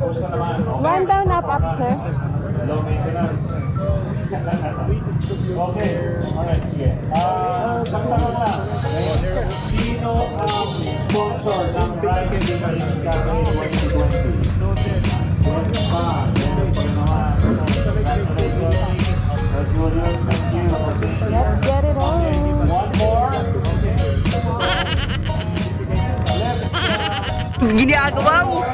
One down, up, sir. Low maintenance. Okay, alright, sige. Pagtanong na, sino ang sponsor ng Ride and Race Cafe 2020? Let's get it on. One more. Gini agawa mo.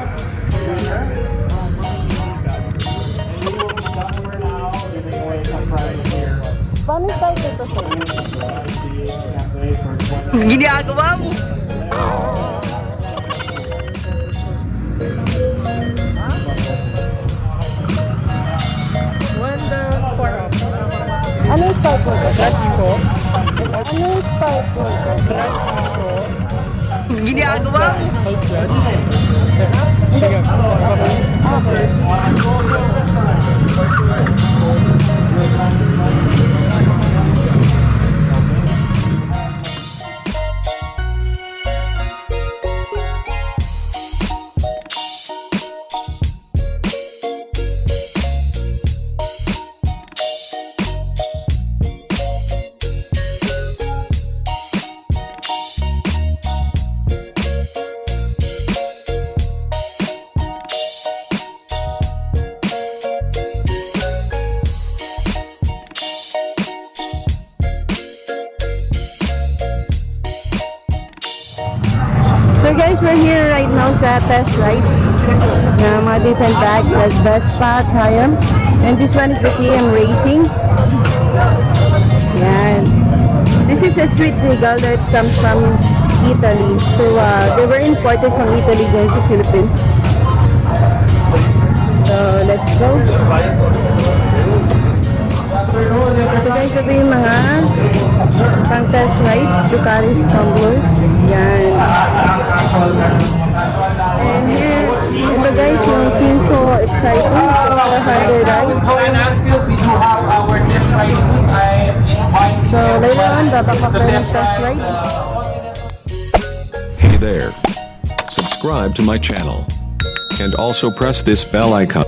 Gini agawa mo. Ano yung style ko? Klasiko. Ano yung style ko? Klasiko. Gini agawa mo. Sige. Sa test ride na mga different bikes, that's Vespa, Triumph, and this one is the KM Racing. Yan. This is a street legal that comes from Italy, so they were imported from Italy going to Philippines. So let's go. So guys, ito yung mga pang test ride, Ducati tumblers. Yan. And here, ito guys, yung Kymco Exciting 400 ride. So later on, babakpak na yung test ride. Hey there! Subscribe to my channel. And also press this bell icon.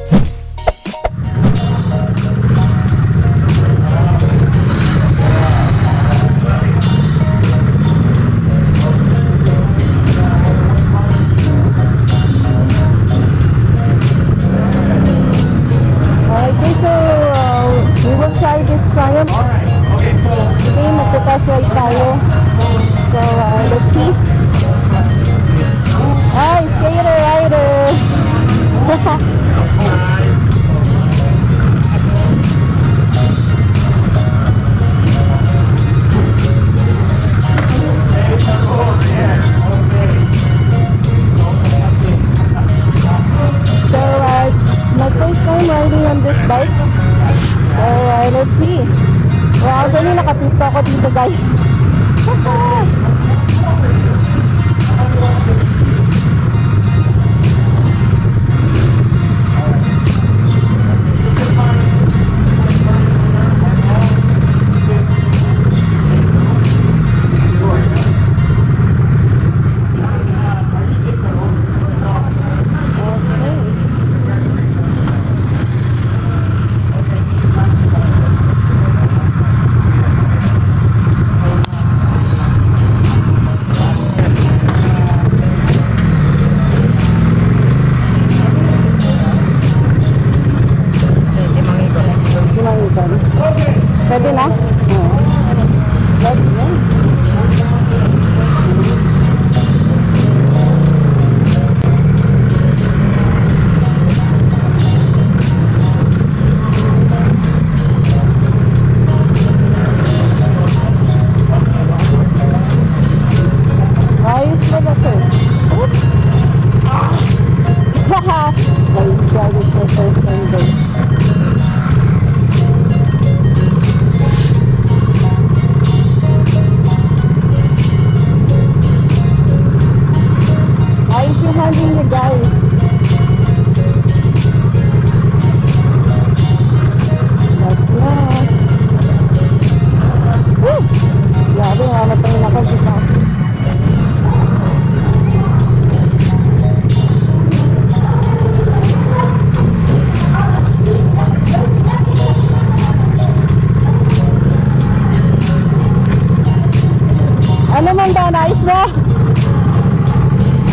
Ayos ba?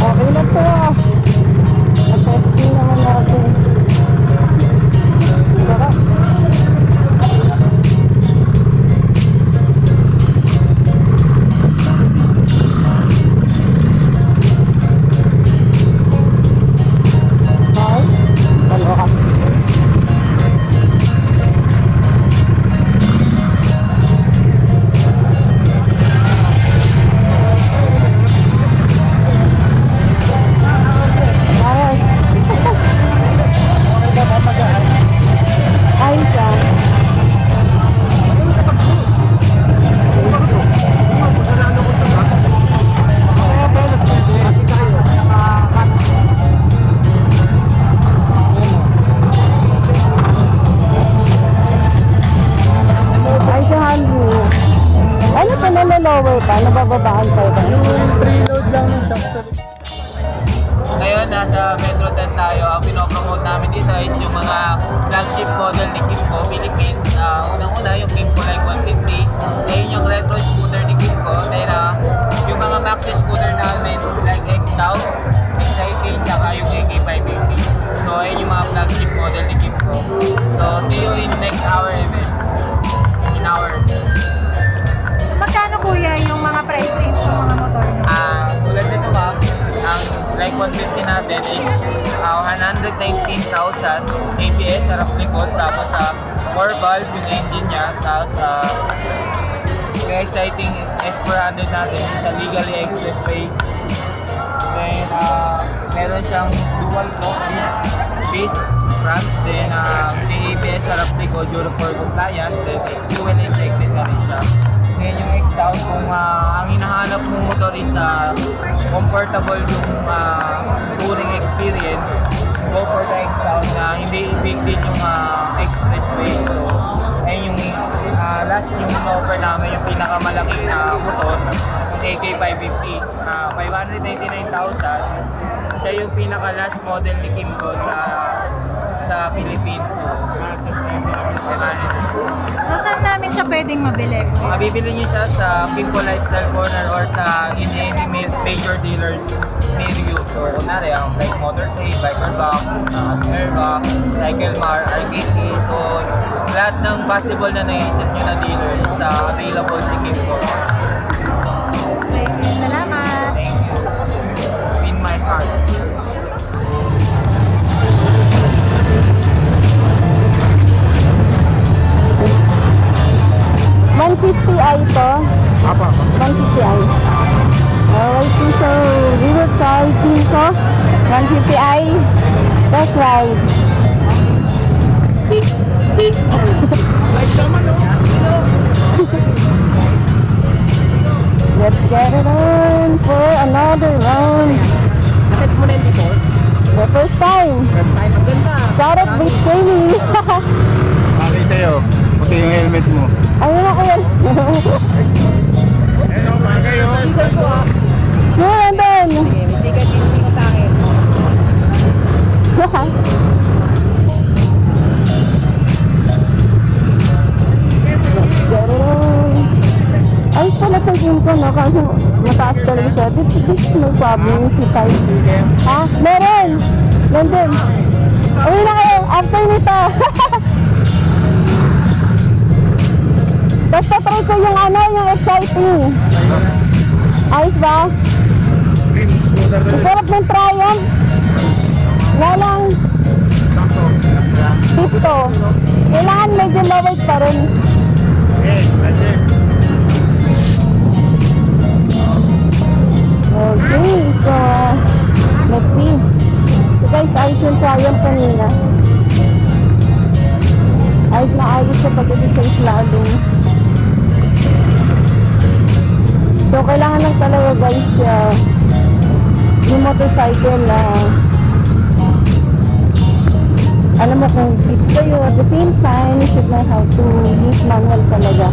Okay na po. Napesting naman natin. Sarap. Ngayon, nasa Metro 10 tayo. Ang pinopromote namin dito is yung mga flagship model ni Kymco Philippines. Unang-una yung Kymco Like 150. Ngayon yung retro scooter ni Kymco. Then yung mga maxi scooter namin like X-Town, X-Icy, tsaka yung AK580. So ayun yung mga flagship model ni Kymco. So see you in next hour event. In our event. Magkano kuya yung mga price range ng mga motor? Tulad nito ba? Ang like 150 natin is 119,000 ABS sa harap likod, tapos 4 valve yung engine niya, tapos exciting S400 natin sa legally expressway. Then meron siyang dual cock based front, then may ABS sa harap likod due for compliance, then fuel injected na rin siya. Ngayon yung X-Town, kung ang hinahanap mong motor is comfortable yung touring experience, go for the X-Town na hindi big din yung expressway. So ayun yung last yung offer namin, yung pinakamalaking motor, yung AK550, 599,000. Siya yung pinaka-last model ni Kymco sa Philippines. So saan namin siya pwedeng mabili? Mabibili niyo siya sa Kymco Lifestyle Corner or sa any major dealers near you. So kunwari ang like Motor Day, Bikerbuck, Airbuck, RBC. So lahat ng possible na naisip niyo na dealers sa available si Kymco. Thank you. Salamat. Thank you. In my heart. $150i ito? Apa? $150i. Alright, so we will try Kymco $150i test ride. Let's get it on for another round. Atest mo na yun before? The first time. First time, ang ganda. Shout out Big Jamie. Bakit sa'yo? Puti yung helmet mo. Ayun na kayo. Hello, baka kayo. Matigal ko ah. Yun, andun. Sige, matigal din mo sa akin. Baka. Ay, pala sa gym ko na kasi mataas talaga siya. This no problem si Type. Ha? Meron! Nandun. Ayun na kayo. After nito. Basta try ko yung ano, yung exciting. Ayos ba? Masarap ng try yan. Walang tipto. Kailangan medyo mawag pa rin. Okay, that's it. Okay, so let's see. So guys, ayos yung try yan kanina. Ayos na ayos sa pagdating sa islanding. So, kailangan lang talaga guys yung motorcycle na alam mo kung fit kayo. At the same time, you should know how to use manual talaga.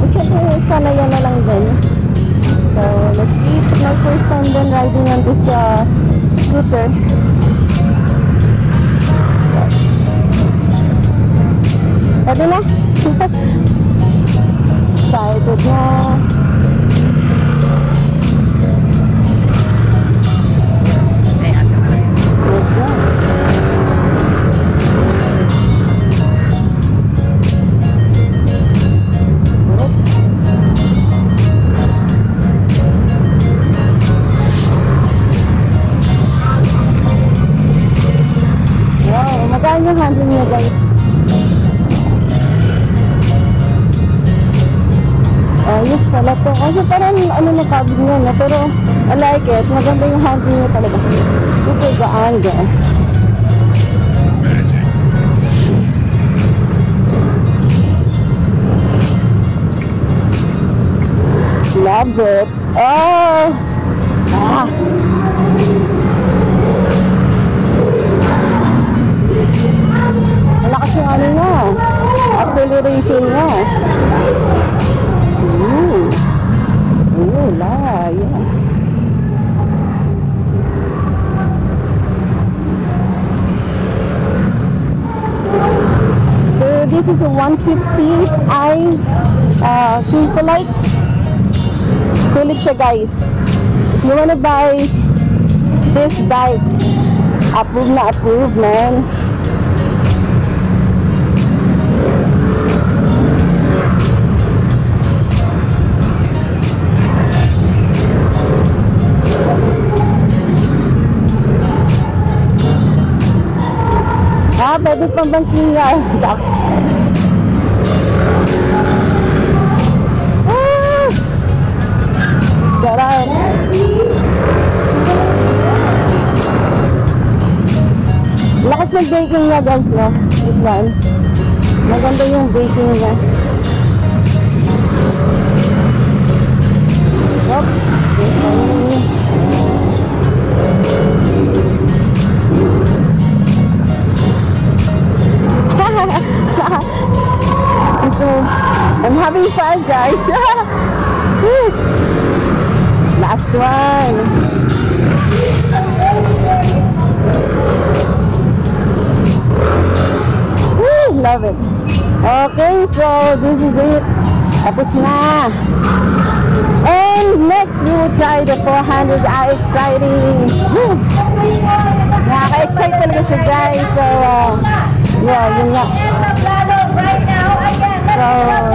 At syempre, sanaya na lang din. So, let's see. It's my first time then riding on this scooter. Pwede na? Excited na. down the 100 meters. Ayos pala to. Kasi parang ano na cabin yun na. Pero I like it. Maganda yung 100 niya talaga. Ito gaan dyan. Love it. Oh! Ah! Malakas yung ano na. Acceleration na. Ooh. Ooh, la. Yeah. So, this is a 150i Kymco Like. Sulit siya guys. If you wanna buy this bike, approve na approve man. Ah, pwede pang banking nga. Lakas ng braking niya guys, no? This one. Maganda yung braking niya. So, I'm having fun guys. Last one. Woo, love it. Okay, so this is it. Tapos na. And next we will try the 400i Exciting. Woo! Nakaka-excite talaga siya guys. So, yeah, yun na. So,